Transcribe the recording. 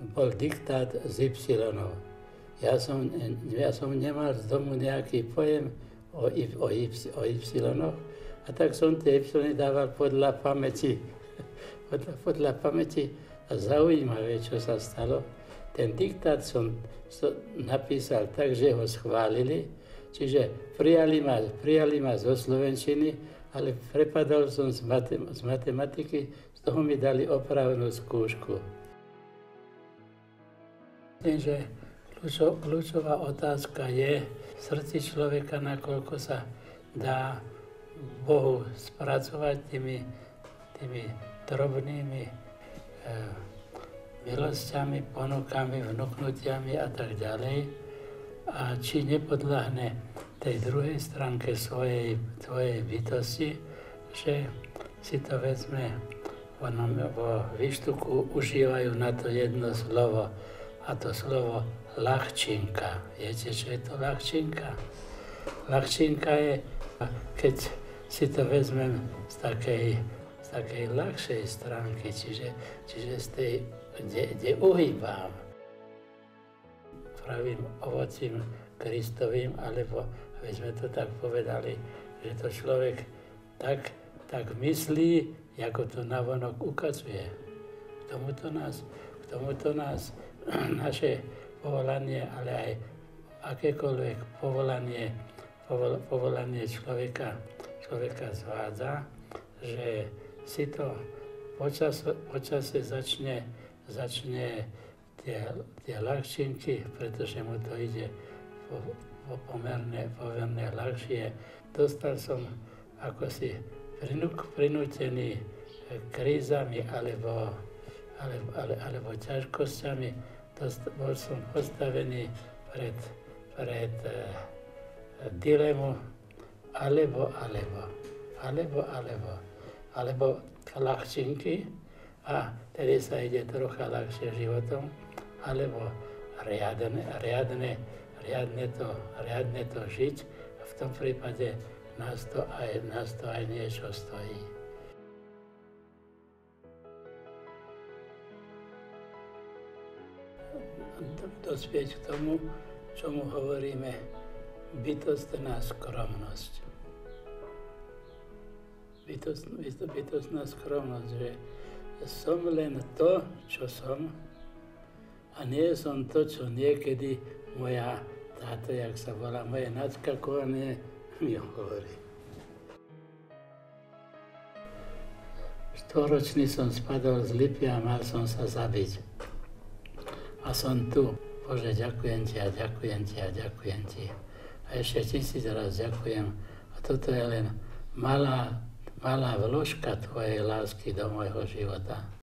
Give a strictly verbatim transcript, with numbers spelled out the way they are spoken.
byl diktát z Ypsilonov. Já jsem, já jsem nemal z domu nějaký pojem o, o, o Ypsilonoch, a tak jsem ty Ypsilony dával podle paměti. podle, podle paměti a zaujímavé, co se stalo. Ten diktát jsem napísal tak, že ho schválili, čiže přijali ma, přijali ma zo slovenčiny, ale prepadal jsem z, matem, z matematiky, z toho mi dali opravnou zkoušku. Takže kľúčová otázka je v srdci člověka, nakoľko sa dá Bohu spracovat těmi, těmi drobnými eh, milosťami, ponukami, vnuknutiami a tak ďalej. A či nepodláhne tej druhej stránke svojej, svojej bytosti, že si to vezme, vo Vištuku užívajú na to jedno slovo, a to slovo ľahčinka. Viete, čo je to ľahčinka? Ľahčinka je, keď si to vezmem z takej, z takej ľahšej stránky, čiže, čiže z tej, kde, kde uhýbám. Pravým ovocím Kristovým, alebo aby sme to tak povedali, že to človek tak, tak myslí, ako to navonok ukazuje. K tomuto nás, k tomuto nás naše povolanie, ale aj akékoľvek povolanie, povol, povolanie človeka, človeka zvádza, že si to počas, počase začne, začne tie, tie ľahčinky, pretože mu to ide po, po pomerne, pomerne ľahšie. Dostal som akosi prinútený krízami alebo, alebo, alebo ťažkosťami. Bol som postavený pred, pred eh, dilemu alebo, alebo, alebo, alebo, alebo ľahčinky, a tedy sa ide trocha ľahšie životom, alebo riadne, riadne, riadne, to, riadne to žiť, a v tom prípade nás to aj, nás to aj niečo stojí. Dospieť k tomu, čomu hovoríme bytostná skromnosť. Bytost, bytostná skromnosť, že som len to, čo som, a nie som to, čo niekedy moja táto, jak sa volá, moje nadskakovanie mi hovorí. Štoročný som spadol z lipy a mal som sa zabiť. A som tu. Bože, ďakujem ti a ďakujem ti a ďakujem ti. A ešte tisíc raz ďakujem. A toto je len malá, malá vložka tvojej lásky do môjho života.